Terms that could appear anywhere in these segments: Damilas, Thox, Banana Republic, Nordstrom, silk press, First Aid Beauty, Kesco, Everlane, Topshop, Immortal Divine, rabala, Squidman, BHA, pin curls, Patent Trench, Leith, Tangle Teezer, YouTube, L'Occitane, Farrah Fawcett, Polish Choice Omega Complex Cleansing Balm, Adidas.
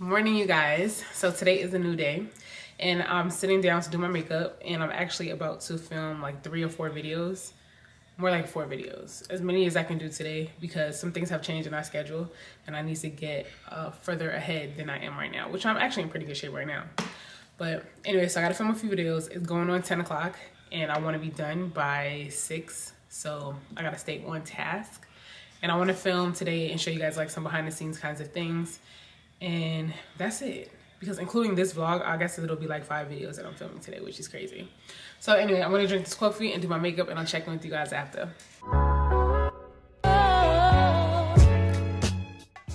Morning, you guys. So today is a new day and I'm sitting down to do my makeup, and I'm actually about to film like 3 or 4 videos, more like 4 videos, as many as I can do today, because some things have changed in our schedule and I need to get further ahead than I am right now, which I'm actually in pretty good shape right now. But anyway, so I gotta film a few videos. It's going on 10 o'clock and I want to be done by 6, so I gotta stay on task. And I want to film today and show you guys like some behind the scenes kinds of things. And that's it, because including this vlog, I guess it'll be like 5 videos that I'm filming today, which is crazy. So anyway, I'm gonna drink this coffee and do my makeup, and I'll check in with you guys after.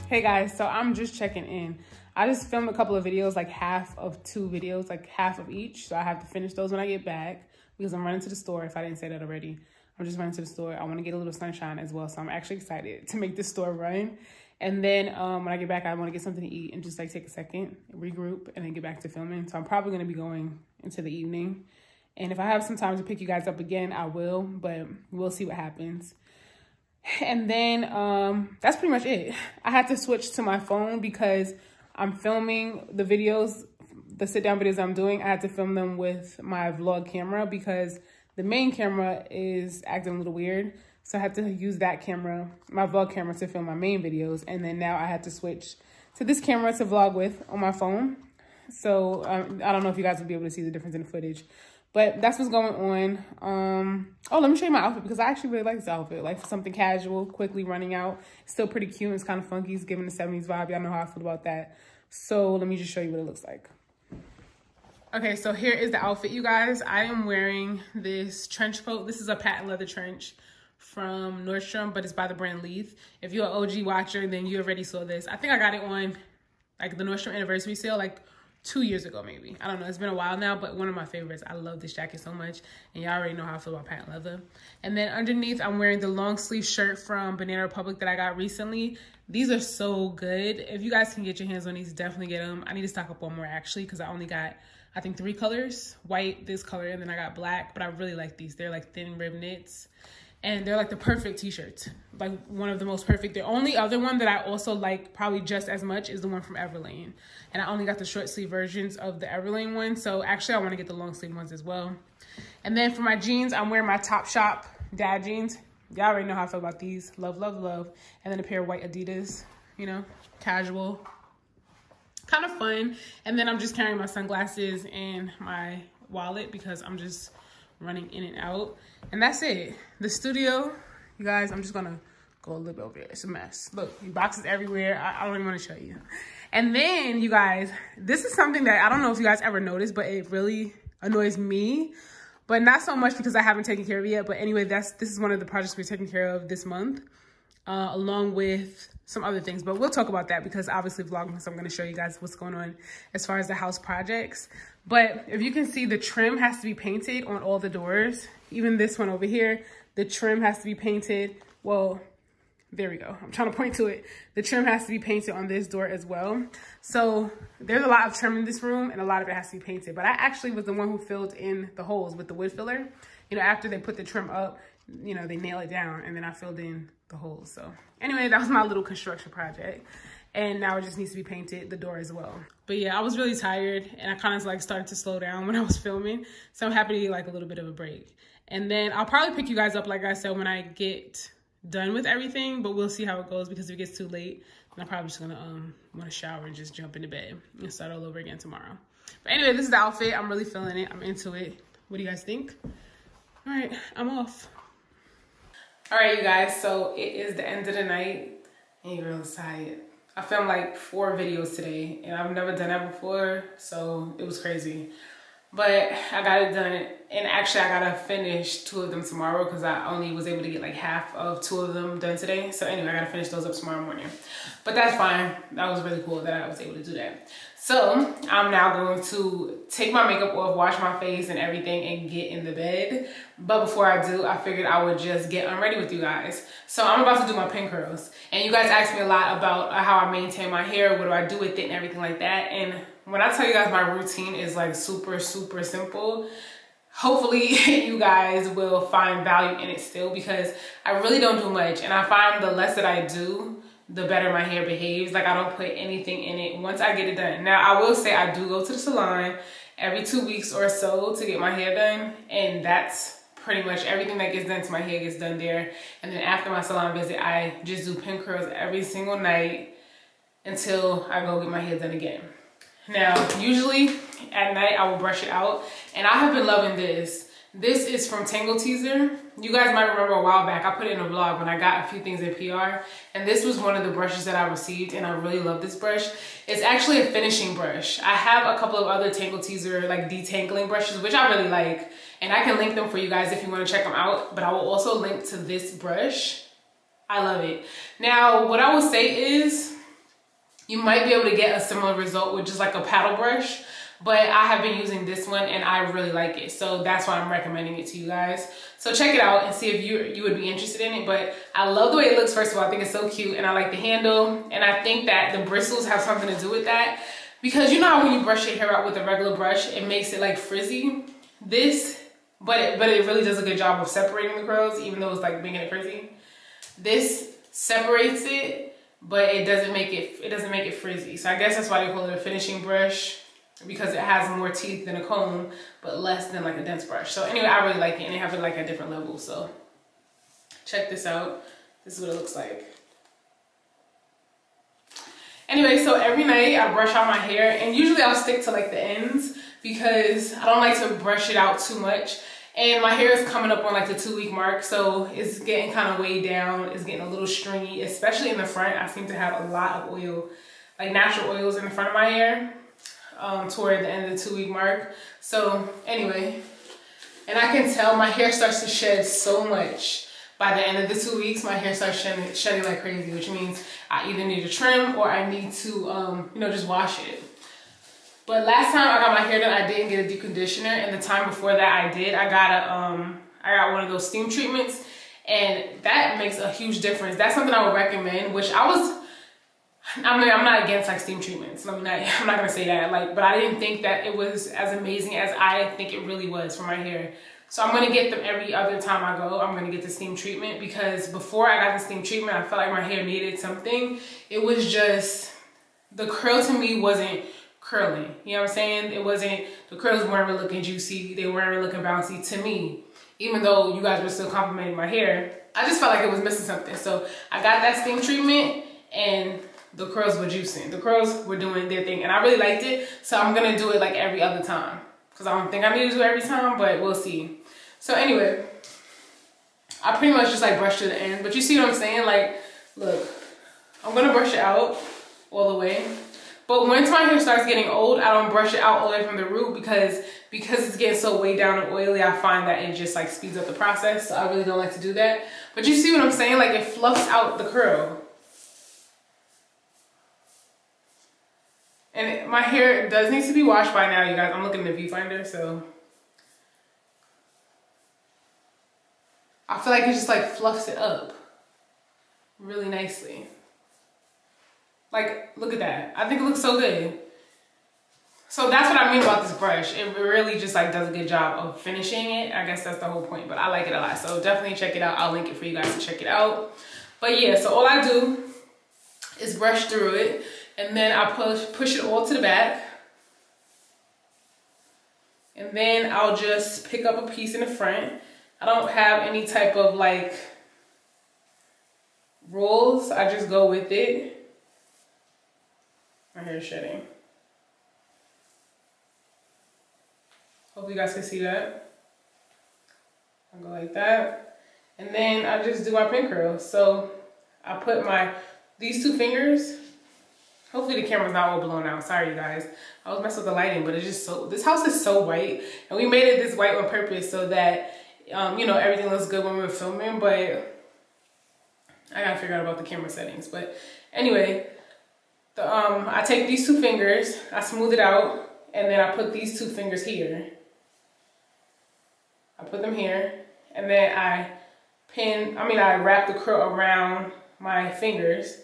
Hey guys, so I'm just checking in. I just filmed a couple of videos, like half of 2 videos, like half of each, so I have to finish those when I get back, because I'm running to the store, if I didn't say that already. I'm just running to the store. I want to get a little sunshine as well, so I'm actually excited to make this store run. And then when I get back, I want to get something to eat and just like take a second, regroup, and then get back to filming. So I'm probably going to be going into the evening. And if I have some time to pick you guys up again, I will, but we'll see what happens. And then that's pretty much it. I had to switch to my phone because I'm filming the videos, the sit down videos I'm doing. I had to film them with my vlog camera because the main camera is acting a little weird. So I had to use that camera, my vlog camera, to film my main videos. And then now I had to switch to this camera to vlog with on my phone. So I don't know if you guys will be able to see the difference in the footage, but that's what's going on. Oh, let me show you my outfit, because I actually really like this outfit. Like something casual, quickly running out. It's still pretty cute. It's kind of funky. It's giving the 70s vibe. Y'all know how I feel about that. So let me just show you what it looks like. Okay, so here is the outfit, you guys. I am wearing this trench coat. This is a patent leather trench from Nordstrom, but it's by the brand Leith. If you're an OG watcher, then you already saw this. I think I got it on like the Nordstrom anniversary sale like 2 years ago, maybe. I don't know, it's been a while now, but one of my favorites. I love this jacket so much, and y'all already know how I feel about patent leather. And then underneath, I'm wearing the long sleeve shirt from Banana Republic that I got recently. These are so good. If you guys can get your hands on these, definitely get them. I need to stock up on more actually, because I only got, I think, 3 colors, white, this color, and then I got black, but I really like these. They're like thin rib knits. And they're like the perfect t-shirts, like one of the most perfect. The only other one that I also like probably just as much is the one from Everlane. And I only got the short sleeve versions of the Everlane one. So actually I wanna get the long sleeve ones as well. And then for my jeans, I'm wearing my Topshop dad jeans. Y'all already know how I feel about these. Love, love, love. And then a pair of white Adidas, you know, casual, kind of fun. And then I'm just carrying my sunglasses and my wallet because I'm just running in and out. And that's it. The studio, you guys, I'm just gonna go a little bit over there. It's a mess. Look, boxes everywhere. I don't even want to show you. And then you guys, this is something that I don't know if you guys ever noticed, but it really annoys me, but not so much because I haven't taken care of it yet. But anyway, this is one of the projects we're taking care of this month, along with some other things, but we'll talk about that because obviously vlogging, so I'm going to show you guys what's going on as far as the house projects. But if you can see, the trim has to be painted on all the doors, even this one over here. The trim has to be painted. Well, there we go. I'm trying to point to it. The trim has to be painted on this door as well. So there's a lot of trim in this room and a lot of it has to be painted. But I actually was the one who filled in the holes with the wood filler. You know, after they put the trim up, you know, they nail it down, and then I filled in the holes. So anyway, that was my little construction project. And now it just needs to be painted, the door as well. But yeah, I was really tired and I kind of like started to slow down when I was filming. So I'm happy to get like a little bit of a break. And then I'll probably pick you guys up, like I said, when I get done with everything, but we'll see how it goes, because if it gets too late, then I'm probably just gonna want to shower and just jump into bed and start all over again tomorrow. But anyway, this is the outfit. I'm really feeling it. I'm into it. What do you guys think? All right, I'm off. All right, you guys, so it is the end of the night and you're really tired. I filmed like 4 videos today and I've never done that before, so it was crazy. But I got it done, and actually I gotta finish 2 of them tomorrow because I only was able to get like half of 2 of them done today. So anyway, I gotta finish those up tomorrow morning. But that's fine. That was really cool that I was able to do that. So I'm now going to take my makeup off, wash my face and everything, and get in the bed. But before I do, I figured I would just get unready with you guys. So I'm about to do my pin curls. And you guys asked me a lot about how I maintain my hair, what do I do with it and everything like that. And when I tell you guys my routine is like super, super simple, hopefully you guys will find value in it still, because I really don't do much. And I find the less that I do, the better my hair behaves. Like, I don't put anything in it once I get it done. Now, I will say I do go to the salon every 2 weeks or so to get my hair done, and that's pretty much everything that gets done to my hair gets done there. And then after my salon visit, I just do pin curls every single night until I go get my hair done again. Now, usually at night, I will brush it out, and I have been loving this. This is from Tangle Teezer. You guys might remember a while back, I put it in a vlog when I got a few things in PR, and this was one of the brushes that I received, and I really love this brush. It's actually a finishing brush. I have a couple of other Tangle Teezer like detangling brushes, which I really like, and I can link them for you guys if you want to check them out, but I will also link to this brush. I love it. Now, what I will say is you might be able to get a similar result with just like a paddle brush, but I have been using this one and I really like it. So that's why I'm recommending it to you guys. So check it out and see if you would be interested in it. But I love the way it looks, first of all. I think it's so cute and I like the handle. And I think that the bristles have something to do with that. Because you know how when you brush your hair out with a regular brush, it makes it like frizzy? This, but it really does a good job of separating the curls, even though it's like making it frizzy. This separates it, but it doesn't make it frizzy. So I guess that's why they call it a finishing brush, because it has more teeth than a comb, but less than like a dense brush. So anyway, I really like it, and they have it like at different levels. So check this out. This is what it looks like. Anyway, so every night I brush out my hair, and usually I'll stick to like the ends because I don't like to brush it out too much. And my hair is coming up on like the 2 week mark, so it's getting kind of weighed down. It's getting a little stringy, especially in the front. I seem to have a lot of oil, like natural oils in the front of my hair, toward the end of the 2 week mark. So anyway, and I can tell my hair starts to shed so much. By the end of the 2 weeks, my hair starts shedding like crazy, which means I either need to trim or I need to, you know, just wash it. But last time I got my hair done, I didn't get a deep conditioner, and the time before that I did. I got one of those steam treatments, and that makes a huge difference. That's something I would recommend, which I mean, I'm not against like steam treatments. I'm not gonna say that. Like, but I didn't think that it was as amazing as I think it really was for my hair. So I'm gonna get them every other time I go. I'm gonna get the steam treatment, because before I got the steam treatment, I felt like my hair needed something. It was just, the curl to me wasn't curling. You know what I'm saying? It wasn't, the curls weren't really looking juicy. They weren't really looking bouncy to me, even though you guys were still complimenting my hair. I just felt like it was missing something. So I got that steam treatment, and the curls were juicing. The curls were doing their thing, and I really liked it. So I'm gonna do it like every other time, because I don't think I need to do it every time, but we'll see. So anyway, I pretty much just like brush to the end, but you see what I'm saying? Like, look, I'm gonna brush it out all the way. But once my hair starts getting old, I don't brush it out all the way from the root, because it's getting so weighed down and oily, I find that it just like speeds up the process. So I really don't like to do that. But you see what I'm saying? Like, it fluffs out the curl. And my hair does need to be washed by now, you guys. I'm looking in the viewfinder, so. I feel like it just like fluffs it up really nicely. Like, look at that. I think it looks so good. So that's what I mean about this brush. It really just like does a good job of finishing it. I guess that's the whole point, but I like it a lot. So definitely check it out. I'll link it for you guys to check it out. But yeah, so all I do is brush through it. And then I push it all to the back. And then I'll just pick up a piece in the front. I don't have any type of like rules. I just go with it. My hair is shedding. Hope you guys can see that. I'll go like that. And then I just do my pin curls. So I put these two fingers. Hopefully the camera's not all blown out. Sorry, you guys. I always mess with the lighting, but it's just so, this house is so white, and we made it this white on purpose so that, you know, everything looks good when we were filming, but I gotta figure out about the camera settings. But anyway, I take these two fingers, I smooth it out, and then I put these two fingers here. I put them here, and then I wrap the curl around my fingers.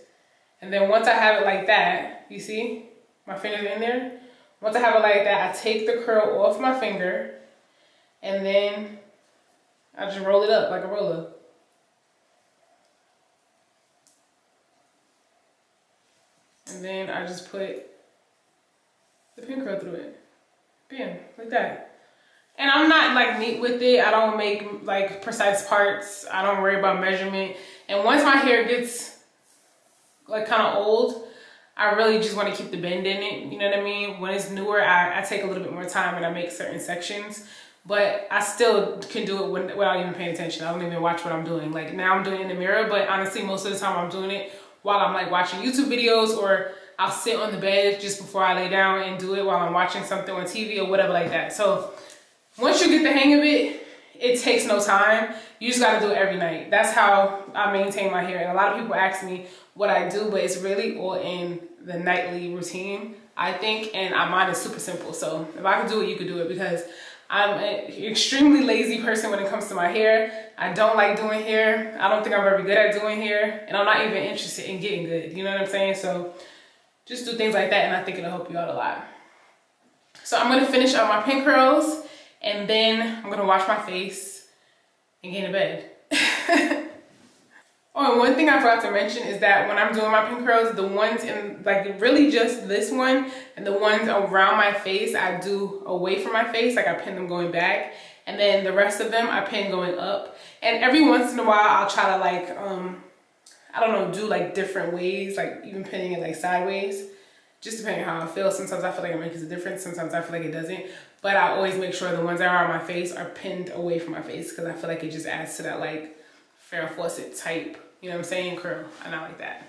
And then once I have it like that, you see, my finger's in there. Once I have it like that, I take the curl off my finger, and then I just roll it up like a roller. And then I just put the pin curl through it. Bam, like that. And I'm not like neat with it. I don't make like precise parts. I don't worry about measurement. And once my hair gets like kind of old, I really just want to keep the bend in it. You know what I mean? When it's newer, I take a little bit more time and I make certain sections. But I still can do it without even paying attention. I don't even watch what I'm doing. Like now I'm doing it in the mirror, but honestly, most of the time I'm doing it while I'm like watching YouTube videos, or I'll sit on the bed just before I lay down and do it while I'm watching something on TV or whatever like that. So once you get the hang of it, it takes no time. You just gotta do it every night. That's how I maintain my hair. And a lot of people ask me what I do, but it's really all in the nightly routine, I think. And mine is super simple. So if I can do it, you could do it, because I'm an extremely lazy person when it comes to my hair. I don't like doing hair. I don't think I'm very good at doing hair, and I'm not even interested in getting good. You know what I'm saying? So just do things like that, and I think it'll help you out a lot. So I'm gonna finish up my pin curls, and then I'm gonna wash my face and get in bed. Oh, and one thing I forgot to mention is that when I'm doing my pin curls, the ones in, like, really just this one and the ones around my face, I do away from my face. Like, I pin them going back, and then the rest of them I pin going up. And every once in a while, I'll try to, like, I don't know, do, like, different ways, like, even pinning it, like, sideways. Just depending on how I feel. Sometimes I feel like it makes a difference. Sometimes I feel like it doesn't. But I always make sure the ones that are on my face are pinned away from my face, because I feel like it just adds to that, like, Farrah Fawcett type, you know what I'm saying, curl, and I like that.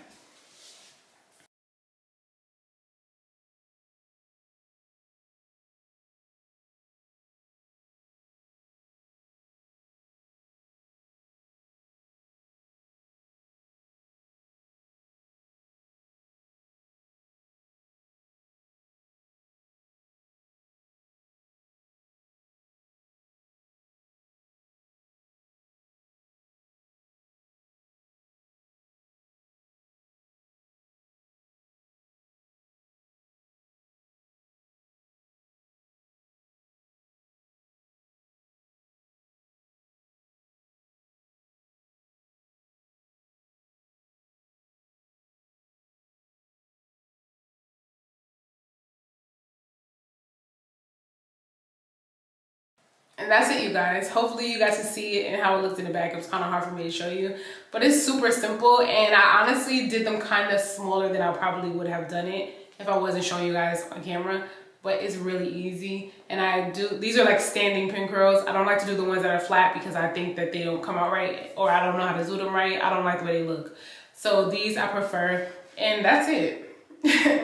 And that's it, you guys. Hopefully you guys can see it and how it looked in the back. It was kind of hard for me to show you, but it's super simple, and I honestly did them kind of smaller than I probably would have done it if I wasn't showing you guys on camera. But it's really easy, and I do, these are like standing pin curls. I don't like to do the ones that are flat because I think that they don't come out right, or I don't know how to do them right. I don't like the way they look. So these I prefer, and that's it.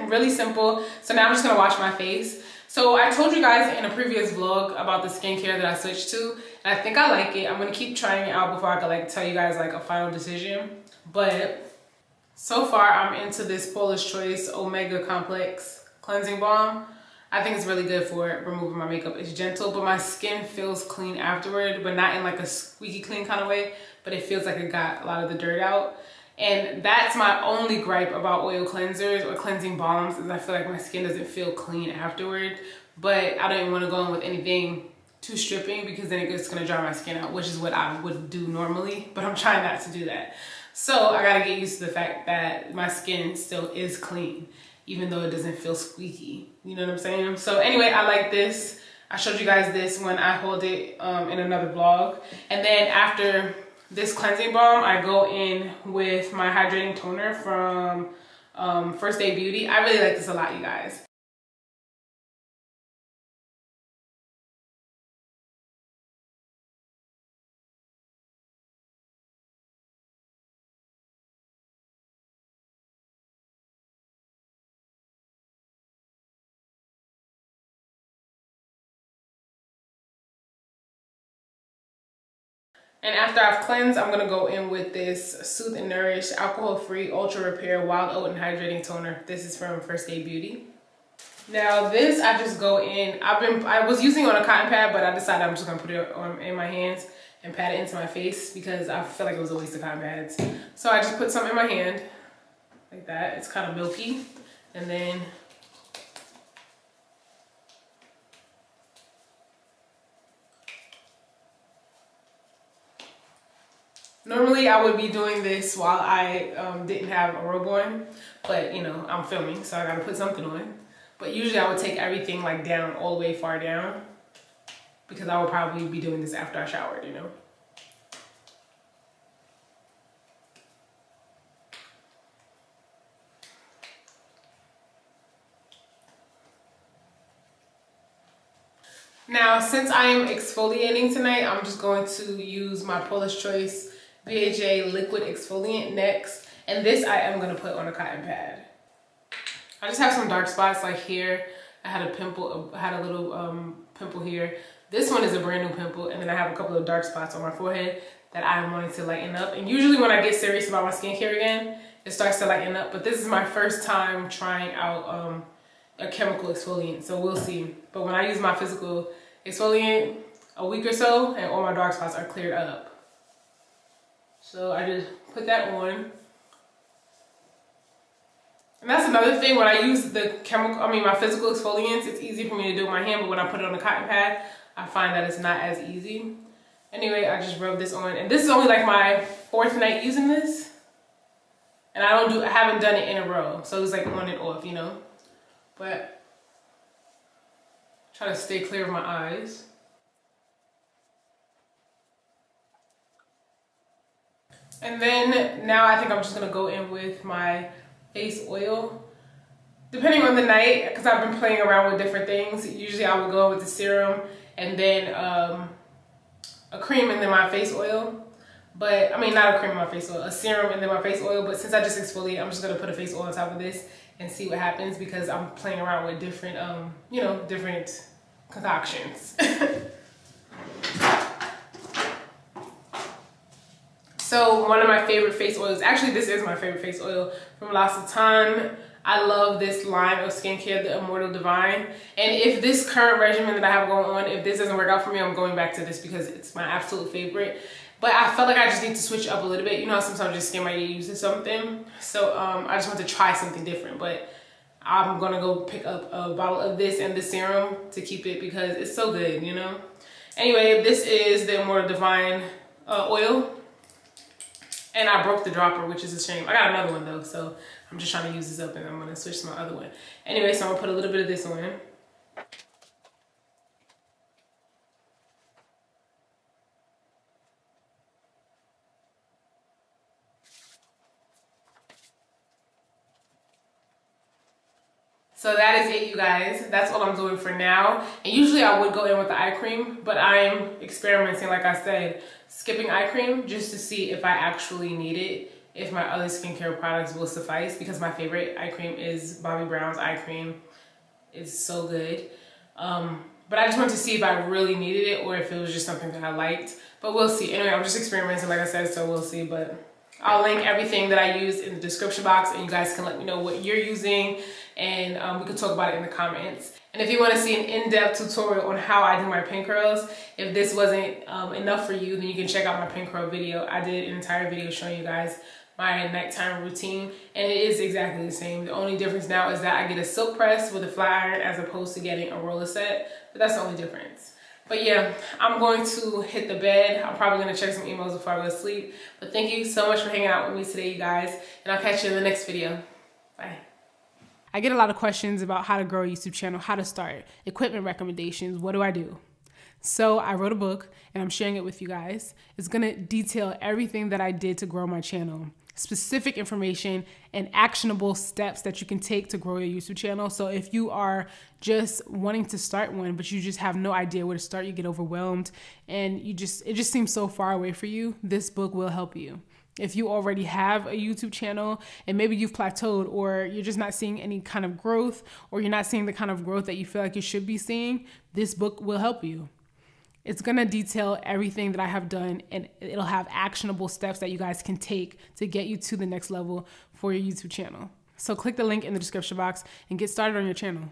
Really simple. So now I'm just gonna wash my face. So I told you guys in a previous vlog about the skincare that I switched to, and I think I like it. I'm gonna keep trying it out before I can like tell you guys like a final decision. But so far I'm into this Polish Choice Omega Complex Cleansing Balm. I think it's really good for removing my makeup. It's gentle, but my skin feels clean afterward, but not in like a squeaky clean kind of way, but it feels like it got a lot of the dirt out. And that's my only gripe about oil cleansers or cleansing balms, is I feel like my skin doesn't feel clean afterward. But I don't even want to go in with anything too stripping, because then it's going to dry my skin out, which is what I would do normally. But I'm trying not to do that. So I got to get used to the fact that my skin still is clean, even though it doesn't feel squeaky. You know what I'm saying? So anyway, I like this. I showed you guys this when I hold it in another vlog. And then after this cleansing balm, I go in with my hydrating toner from First Aid Beauty. I really like this a lot, you guys. And after I've cleansed, I'm gonna go in with this Soothe and Nourish Alcohol-Free Ultra Repair Wild Oat and Hydrating Toner. This is from First Aid Beauty. Now this, I just go in. I was using it on a cotton pad, but I decided I'm just gonna put it on in my hands and pat it into my face, because I feel like it was a waste of cotton pads. So I just put some in my hand like that. It's kind of milky, and then Normally I would be doing this while I didn't have a robe on, but you know, I'm filming, so I gotta put something on. But usually I would take everything like down, all the way far down, because I would probably be doing this after I showered, you know? Now, since I am exfoliating tonight, I'm just going to use my Polish Choice BHA Liquid Exfoliant next. And this I am going to put on a cotton pad. I just have some dark spots like here. I had a pimple, I had a little pimple here. This one is a brand new pimple. And then I have a couple of dark spots on my forehead that I wanted to lighten up. And usually when I get serious about my skincare again, it starts to lighten up. But this is my first time trying out a chemical exfoliant, so we'll see. But when I use my physical exfoliant, a week or so, and all my dark spots are cleared up. So I just put that on. And that's another thing, when I use the my physical exfoliants, it's easy for me to do with my hand, but when I put it on a cotton pad, I find that it's not as easy. Anyway, I just rub this on, and this is only like my fourth night using this. And I haven't done it in a row, so it's like on and off, you know? But try to stay clear of my eyes. And then now I think I'm just gonna go in with my face oil. Depending on the night, because I've been playing around with different things. Usually I would go with the serum and then a cream and then my face oil. But I mean, not a cream and my face oil, a serum and then my face oil. But since I just exfoliate, I'm just gonna put a face oil on top of this and see what happens, because I'm playing around with different, you know, different concoctions. So one of my favorite face oils, actually this is my favorite face oil, from L'Occitane. I love this line of skincare, the Immortal Divine. And if this current regimen that I have going on, if this doesn't work out for me, I'm going back to this because it's my absolute favorite. But I felt like I just need to switch up a little bit. You know how sometimes your skin might get used to something. So I just want to try something different. But I'm going to go pick up a bottle of this and the serum to keep it because it's so good, you know. Anyway, this is the Immortal Divine oil. And I broke the dropper, which is a shame. I got another one though, so I'm just trying to use this up and I'm going to switch to my other one. Anyway, so I'm going to put a little bit of this on. So that is it, you guys. That's all I'm doing for now. And usually I would go in with the eye cream, but I'm experimenting, like I said, skipping eye cream just to see if I actually need it, if my other skincare products will suffice, because my favorite eye cream is Bobbi Brown's eye cream. It's so good. But I just wanted to see if I really needed it or if it was just something that I liked. But we'll see. Anyway, I'm just experimenting, like I said, so we'll see. But I'll link everything that I use in the description box, and you guys can let me know what you're using, and we can talk about it in the comments. And if you want to see an in-depth tutorial on how I do my pin curls, if this wasn't enough for you, then you can check out my pin curl video. I did an entire video showing you guys my nighttime routine, and it is exactly the same. The only difference now is that I get a silk press with a flat iron as opposed to getting a roller set, but that's the only difference. But yeah, I'm going to hit the bed. I'm probably going to check some emails before I go to sleep. But thank you so much for hanging out with me today, you guys. And I'll catch you in the next video. Bye. I get a lot of questions about how to grow a YouTube channel, how to start, equipment recommendations, what do I do? So I wrote a book and I'm sharing it with you guys. It's going to detail everything that I did to grow my channel, specific information and actionable steps that you can take to grow your YouTube channel. So if you are just wanting to start one, but you just have no idea where to start, you get overwhelmed and you just, it just seems so far away for you, this book will help you. If you already have a YouTube channel and maybe you've plateaued or you're just not seeing any kind of growth, or you're not seeing the kind of growth that you feel like you should be seeing, this book will help you. It's gonna detail everything that I have done, and it'll have actionable steps that you guys can take to get you to the next level for your YouTube channel. So click the link in the description box and get started on your channel.